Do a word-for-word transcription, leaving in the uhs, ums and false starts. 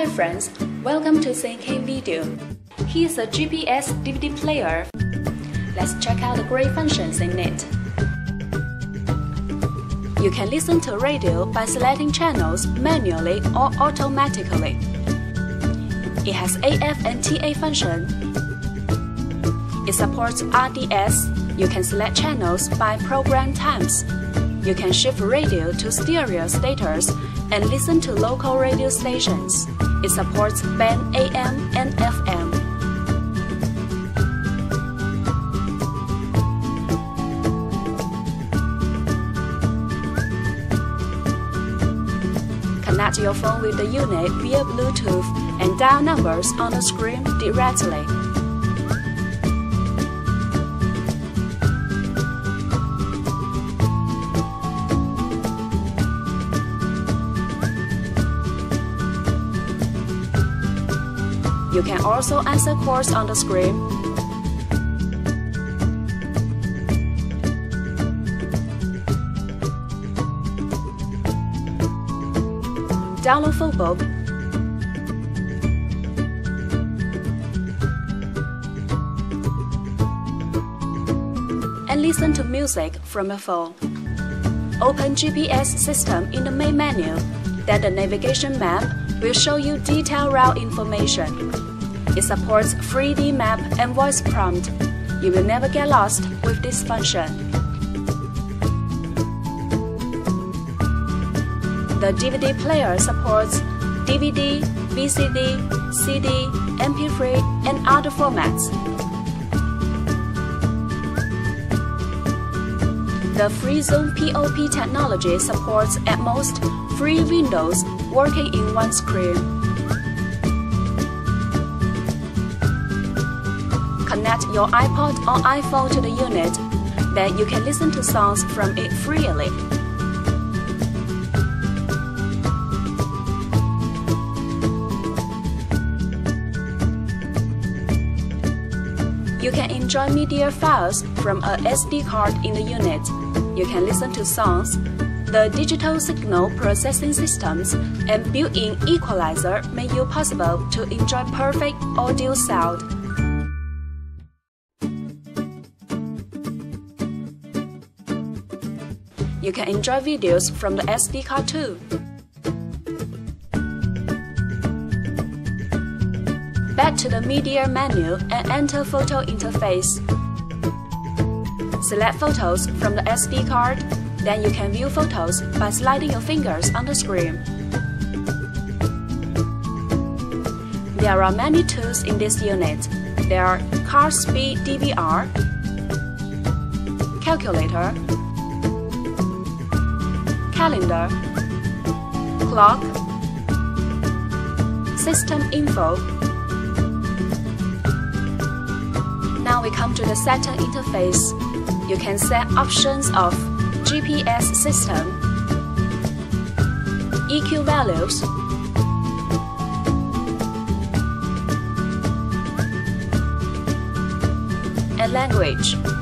Hi friends, welcome to Seicane video. Here's a G P S D V D player. Let's check out the great functions in it. You can listen to radio by selecting channels manually or automatically. It has A F and T A function. It supports R D S. You can select channels by program times. You can shift radio to stereo status and listen to local radio stations. It supports band A M and F M. Connect your phone with the unit via Bluetooth and dial numbers on the screen directly. You can also answer calls on the screen. Download football. And listen to music from your phone. Open G P S system in the main menu. Then the navigation map will show you detailed route information. It supports three D map and voice prompt. You will never get lost with this function. The D V D player supports D V D, V C D, C D, M P three, and other formats. The FreeZone P O P technology supports at most three windows working in one screen. Connect your iPod or iPhone to the unit, then you can listen to songs from it freely. You can enjoy media files from a S D card in the unit. You can listen to songs. The digital signal processing systems and built-in equalizer make it possible to enjoy perfect audio sound. You can enjoy videos from the S D card too. Back to the media menu and enter photo interface. Select photos from the S D card, then you can view photos by sliding your fingers on the screen. There are many tools in this unit. There are card speed D V R, calculator, calendar, clock, system info. Now we come to the setting interface. You can set options of G P S system, E Q values, and language.